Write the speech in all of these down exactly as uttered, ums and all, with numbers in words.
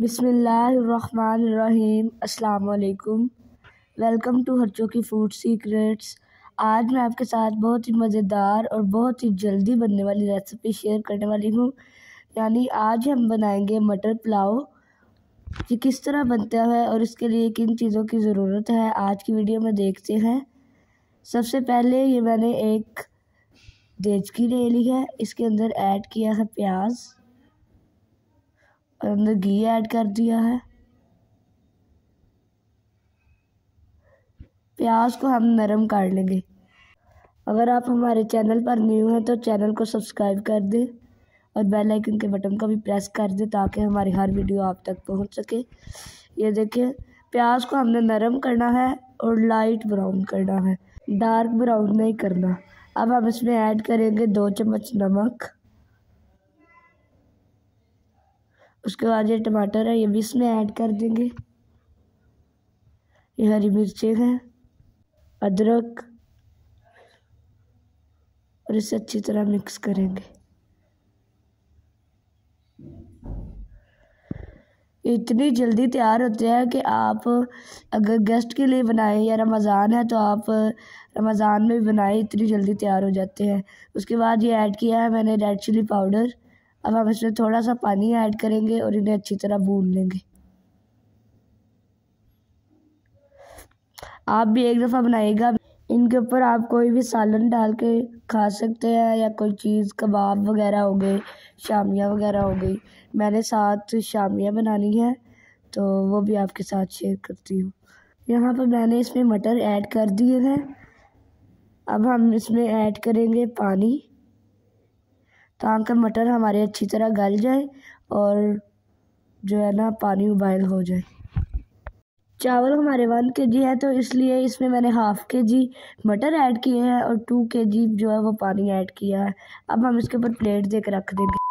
बिस्मिल्लाहिर्रहमानिर्रहीम, अस्सलामुअलैकुम। Welcome to Harchoki food secrets. आज मैं आपके साथ बहुत ही मज़ेदार और बहुत ही जल्दी बनने वाली रेसिपी शेयर करने वाली हूँ। यानी आज हम बनाएंगे मटर पुलाव। ये किस तरह बनता है और इसके लिए किन चीज़ों की ज़रूरत है, आज की वीडियो में देखते हैं। सबसे पहले ये मैंने एक देचकी ले ली है, इसके अंदर ऐड किया है प्याज और अंदर घी ऐड कर दिया है। प्याज को हम नरम काट लेंगे। अगर आप हमारे चैनल पर न्यू हैं तो चैनल को सब्सक्राइब कर दें और बेल आइकन के बटन का भी प्रेस कर दें ताकि हमारी हर वीडियो आप तक पहुंच सके। ये देखिए, प्याज को हमने नरम करना है और लाइट ब्राउन करना है, डार्क ब्राउन नहीं करना। अब हम इसमें ऐड करेंगे दो चम्मच नमक। उसके बाद ये टमाटर है, ये भी इसमें ऐड कर देंगे। ये हरी मिर्चें हैं, अदरक, और इसे अच्छी तरह मिक्स करेंगे। ये इतनी जल्दी तैयार होते हैं कि आप अगर गेस्ट के लिए बनाएं या रमज़ान है तो आप रमज़ान में भी बनाएं, इतनी जल्दी तैयार हो जाते हैं। उसके बाद ये ऐड किया है मैंने रेड चिली पाउडर। अब हम इसमें थोड़ा सा पानी ऐड करेंगे और इन्हें अच्छी तरह भून लेंगे। आप भी एक दफ़ा बनाइएगा। इनके ऊपर आप कोई भी सालन डाल के खा सकते हैं या कोई चीज़, कबाब वगैरह हो गए, शामियाँ वगैरह हो गई। मैंने साथ शामियाँ बनानी है तो वो भी आपके साथ शेयर करती हूँ। यहाँ पर मैंने इसमें मटर ऐड कर दिए हैं। अब हम इसमें ऐड करेंगे पानी ताकि मटर हमारे अच्छी तरह गल जाए और जो है ना पानी उबाइल हो जाए। चावल हमारे वन के जी है तो इसलिए इसमें मैंने हाफ़ के जी मटर ऐड किए हैं और टू के जी जो है वो पानी ऐड किया है। अब हम इसके ऊपर प्लेट देकर रख देंगे।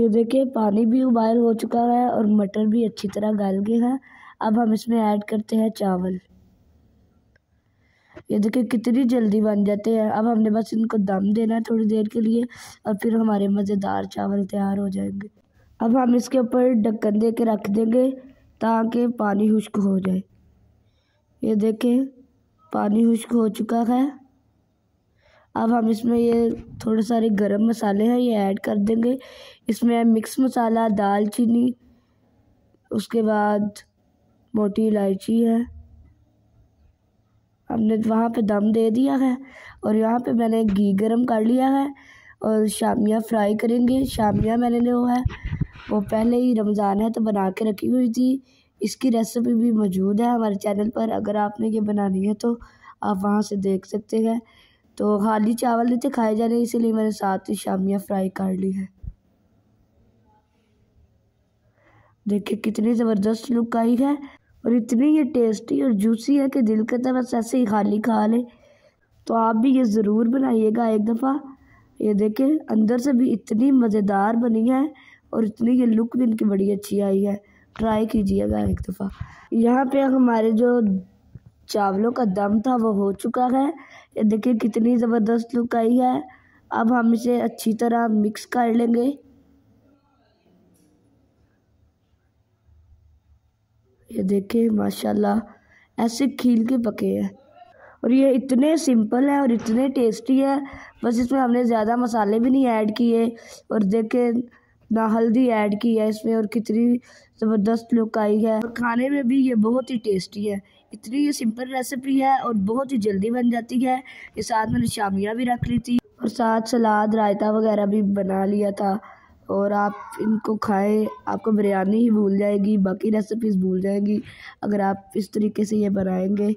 ये देखिए, पानी भी उबाइल हो चुका है और मटर भी अच्छी तरह गल गया है। अब हम इसमें ऐड करते हैं चावल। ये देखिए कितनी जल्दी बन जाते हैं। अब हमने बस इनको दम देना है थोड़ी देर के लिए और फिर हमारे मज़ेदार चावल तैयार हो जाएंगे। अब हम इसके ऊपर ढक्कन दे के रख देंगे ताकि पानी खुश्क हो जाए। ये देखें, पानी खुश्क हो चुका है। अब हम इसमें ये थोड़े सारे गरम मसाले हैं, ये ऐड कर देंगे। इसमें मिक्स मसाला, दालचीनी, उसके बाद मोटी इलायची है। हमने वहाँ पे दम दे दिया है और यहाँ पे मैंने घी गरम कर लिया है और शामियाँ फ्राई करेंगे। शामियाँ मैंने जो है वो पहले ही रमज़ान है तो बना के रखी हुई थी, इसकी रेसिपी भी मौजूद है हमारे चैनल पर। अगर आपने ये बनानी है तो आप वहाँ से देख सकते हैं। तो खाली चावल नहीं थे खाए जाने, इसीलिए मैंने साथ ही शामियाँ फ्राई कर ली है। देखिए कितनी ज़बरदस्त लुक आई है और इतनी ये टेस्टी और जूसी है कि दिल करता है बस ऐसे ही खाली खा ले। तो आप भी ये ज़रूर बनाइएगा एक दफ़ा। ये देखें, अंदर से भी इतनी मज़ेदार बनी है और इतनी ये लुक भी इनकी बड़ी अच्छी आई है। ट्राई कीजिएगा एक दफ़ा। यहाँ पे हमारे जो चावलों का दम था वो हो चुका है। ये देखिए कितनी ज़बरदस्त लुक आई है। अब हम इसे अच्छी तरह मिक्स कर लेंगे। ये देखें, माशाल्लाह ऐसे खील के पके हैं और ये इतने सिंपल है और इतने टेस्टी है। बस इसमें हमने ज़्यादा मसाले भी नहीं ऐड किए और देखें ना हल्दी ऐड की है इसमें, और कितनी ज़बरदस्त लुक आई है और खाने में भी ये बहुत ही टेस्टी है। इतनी ये सिंपल रेसिपी है और बहुत ही जल्दी बन जाती है। ये साथ मैंने शामियाँ भी रख ली थी और साथ सलाद, रायता वगैरह भी बना लिया था। और आप इनको खाएं, आपको बिरयानी ही भूल जाएगी, बाकी रेसिपीज़ भूल जाएंगी अगर आप इस तरीके से ये बनाएंगे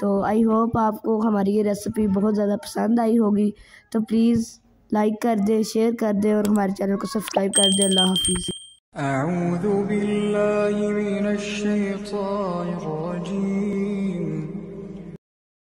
तो। आई होप आपको हमारी ये रेसिपी बहुत ज़्यादा पसंद आई होगी। तो प्लीज़ लाइक कर दें, शेयर कर दें और हमारे चैनल को सब्सक्राइब कर दें। अल्लाह हाफिज़।